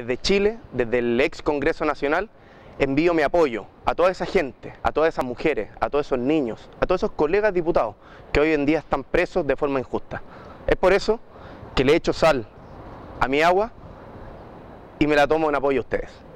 desde Chile, desde el ex Congreso Nacional, envío mi apoyo a toda esa gente, a todas esas mujeres, a todos esos niños, a todos esos colegas diputados que hoy en día están presos de forma injusta. Es por eso que le echo sal a mi agua y me la tomo en apoyo a ustedes.